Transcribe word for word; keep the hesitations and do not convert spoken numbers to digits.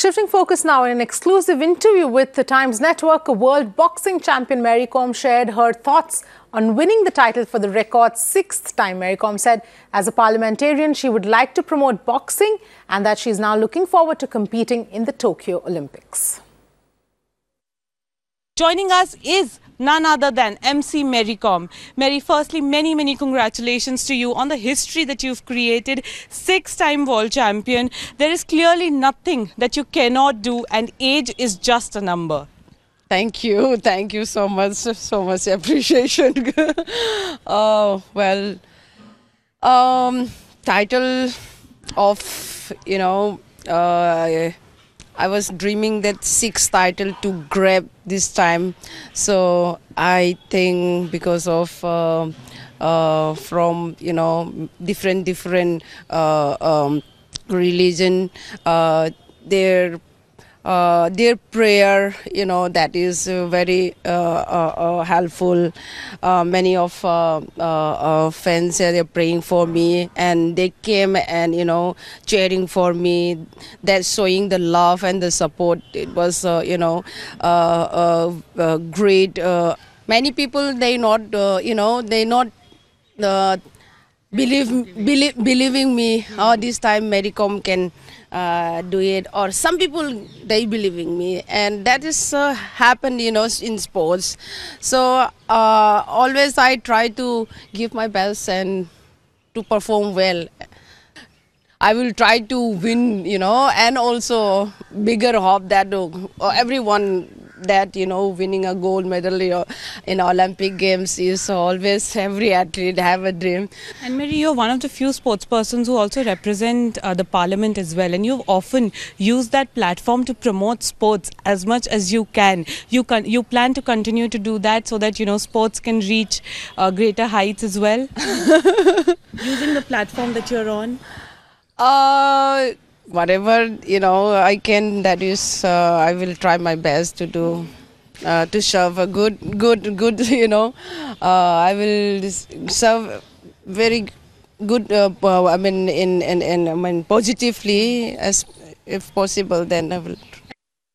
Shifting focus now, in an exclusive interview with the Times Network, world boxing champion Mary Kom shared her thoughts on winning the title for the record sixth time. Mary Kom said, as a parliamentarian, she would like to promote boxing and that she is now looking forward to competing in the Tokyo Olympics. Joining us is none other than M C Mary Kom. Mary, firstly, many, many congratulations to you on the history that you've created. Six-time world champion. There is clearly nothing that you cannot do, and age is just a number. Thank you. Thank you so much. So much appreciation. uh, well, um, title of, you know, uh, I was dreaming that sixth title to grab this time. So I think because of uh, uh, from, you know, different different uh, um, religion, uh, their uh, their prayer, you know, that is very uh, uh, uh, helpful. Uh, many of uh, uh, uh, fans uh, they're praying for me, and they came and, you know, cheering for me. That's showing the love and the support. It was uh, you know uh, uh, uh, great. Uh, many people they not uh, you know they not uh, believe believe believing me. Oh, this time Mary Kom can Uh, do it, or some people they believing me, and that is uh, happened, you know, in sports. So uh, always I try to give my best and to perform well. I will try to win, you know, and also bigger hope that uh, everyone that, you know, winning a gold medal, you know, in Olympic Games is always every athlete have a dream. And Mary, you're one of the few sports persons who also represent uh, the parliament as well, and you've often used that platform to promote sports as much as you can. You can you plan to continue to do that so that, you know, sports can reach uh, greater heights as well. Using the platform that you're on. Uh. Whatever, you know, I can, that is, uh, I will try my best to do, uh, to serve a good, good, good, you know, uh, I will serve very good, uh, I mean, in, in, in, I mean, positively, as if possible, then I will try.